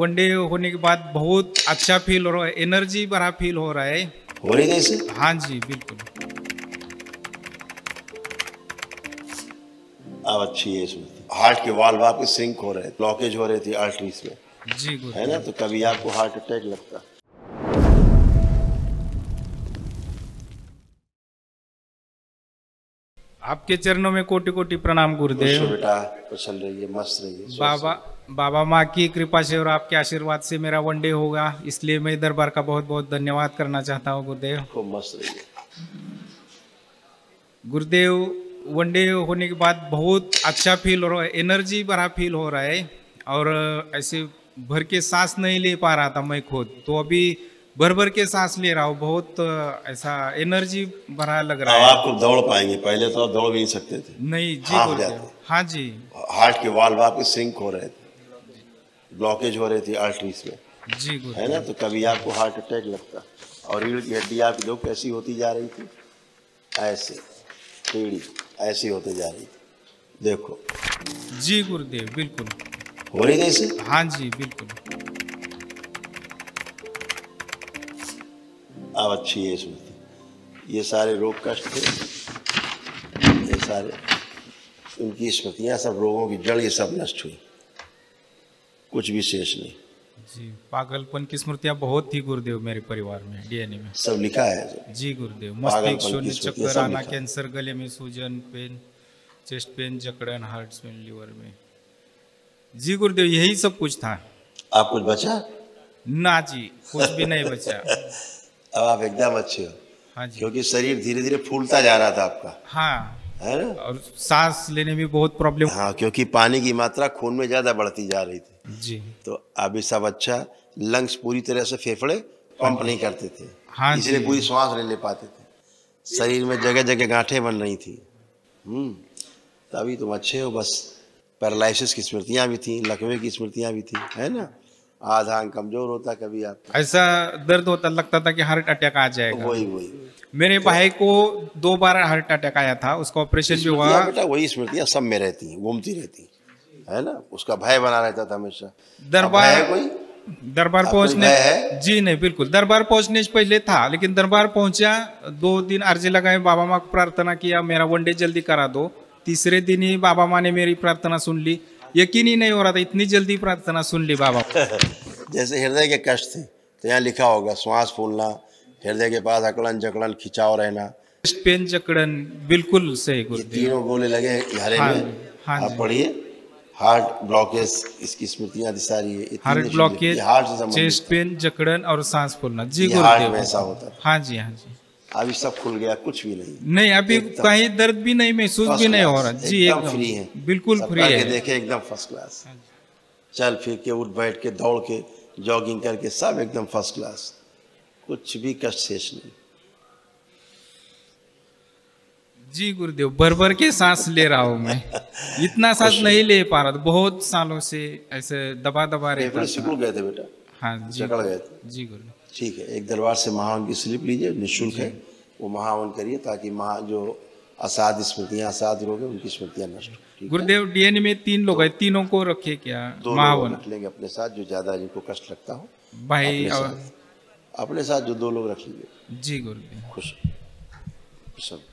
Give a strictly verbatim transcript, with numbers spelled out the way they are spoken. One day होने के बाद बहुत अच्छा फील हो रहा है, एनर्जी भरा फील हो रहा है। हो रही कैसे? हाँ जी बिल्कुल, अब अच्छी है। हार्ट के वाल्व आपके सिंक हो रहे हैं, ब्लॉकेज हो रहे थे आर्टरीज में जी, है ना, तो कभी आपको हार्ट अटैक लगता। आपके चरणों में कोटि कोटि प्रणाम गुरुदेव। बेटा कुशल रहिए, मस्त रहिए। बाबा बाबा माँ की कृपा से और आपके आशीर्वाद से मेरा वनडे होगा, इसलिए मैं दरबार का बहुत बहुत धन्यवाद करना चाहता हूँ गुरुदेव। खूब मस्त रहिए गुरुदेव। वनडे होने के बाद बहुत अच्छा फील हो रहा है, एनर्जी भरा फील हो रहा है, और ऐसे भर के सांस नहीं ले पा रहा था मैं खुद, तो अभी भर भर के सांस ले रहा हूँ, बहुत ऐसा एनर्जी भरा लग रहा है। आपको दौड़ पाएंगे, पहले तो आप दौड़ भी नहीं सकते थे। नहीं जी, हाँ जाते। हाँ जी, हार्ट के वाल्व आपके सिंक हो रहे थे, ब्लॉकेज हो रहे थे आर्टरीज में जी, है ना, तो कभी आपको हार्ट अटैक लगता। और रीढ़ की हड्डी आपकी जो कैसी होती जा रही थी, ऐसे टेढ़ी ऐसी होते जा रही थी, देखो जी गुरुदेव बिल्कुल हो रही कैसे? हाँ जी बिल्कुल, अब अच्छी है। इसमें ये सारे रोग कष्ट थे, ये सारे उनकी स्मृतियाँ, सब रोगों की जड़ ये सब नष्ट हुई, कुछ भी शेष नहीं जी। पागलपन की स्मृतियाँ बहुत थी गुरुदेव मेरे परिवार में, डीएनए में सब लिखा है जी गुरुदेव। मस्तिष्क शून्य, चक्कर आना, कैंसर, गले में सूजन, पेन, चेस्ट पेन, जकड़न, हार्ट पेन, लीवर में जी गुरुदेव, यही सब कुछ था। आप कुछ बचा? ना जी, कुछ भी नहीं बचा। अब आप एकदम अच्छे हो। हाँ जी, क्योंकि शरीर धीरे धीरे फूलता जा रहा था आपका। हाँ, है ना, और सांस लेने में बहुत प्रॉब्लम। हाँ, क्योंकि पानी की मात्रा खून में ज्यादा बढ़ती जा रही थी जी, तो अभी सब अच्छा। लंग्स पूरी तरह से, फेफड़े पंप नहीं करते थे। हाँ, इसलिए पूरी श्वास नहीं ले पाते थे, शरीर में जगह जगह गांठें बन रही थी। हम्म, तभी तुम अच्छे हो। बस पैरालिसिस की स्मृतियाँ भी थी, लकवे की स्मृतियाँ भी थी, है ना। आधा अंग कमजोर होता, कभी आप ऐसा दर्द होता, लगता था कि हार्ट अटैक आ जाएगा। वही वही मेरे तो भाई को दो बार हार्ट अटैक आया था, उसका ऑपरेशन भी हुआ। बेटा वही स्मृतियाँ सब में रहती, घूमती रहती है ना, उसका भय बना रहता था हमेशा। दरबार कोई दरबार पहुँचने जी नहीं, बिल्कुल दरबार पहुँचने से पहले था, लेकिन दरबार पहुँचा, दो दिन अर्जी लगाए, बाबा माँ को प्रार्थना किया मेरा वनडे जल्दी करा दो। तीसरे दिन ही बाबा माँ ने मेरी प्रार्थना सुन ली, यकीन ही नहीं हो रहा था, इतनी जल्दी प्रार्थना सुन ली बाबा। जैसे हृदय के कष्ट थे, तो यहाँ लिखा होगा श्वास फूलना, हृदय के पास अकड़न जकड़न, खिंचाव रहना, पेन, जकड़न, बिल्कुल सही। तीनों गोले लगे हरे में। हाँ, आप पढ़िए। हार्ट ब्लॉकेज, इसकी स्मृतियाँ सारी है, heart blockage, heart, chest pain, जकड़न और सांस फूलना जी गुरुदेव, ऐसा होता। हाँ जी, हाँ जी, अभी सब खुल गया, कुछ भी नहीं। नहीं, अभी कहीं दर्द भी नहीं महसूस भी नहीं हो रहा जी, एकदम फ्री है, बिल्कुल फ्री है। देखे एकदम फर्स्ट क्लास, चल फिर के, उठ बैठ के, दौड़ के, जॉगिंग करके, सब एकदम फर्स्ट क्लास, कुछ भी कष्ट शेष नहीं जी गुरुदेव। भर भर के सांस ले रहा हूँ मैं, इतना सांस नहीं ले पा रहा, बहुत सालों से ऐसे दबा दबा रहे थे बेटा। हाँ जी, जकड़ गए थे जी गुरुदेव। ठीक है, एक दरबार से महावन की स्लिप लीजिए, निःशुल्क है, वो महावन करिए, ताकि महा जो असाध स्मृतियाँ, असाध रोग है, उनकी स्मृतियाँ नष्ट हो। गुरुदेव डीएनए में तीन लोग है, तीनों को रखे क्या? दो महावन रख लेंगे अपने साथ, जो ज्यादा जिनको कष्ट लगता हो भाई, अपने साथ, अपने साथ जो दो लोग रख लीजिए जी गुरुदेव। खुश खुश।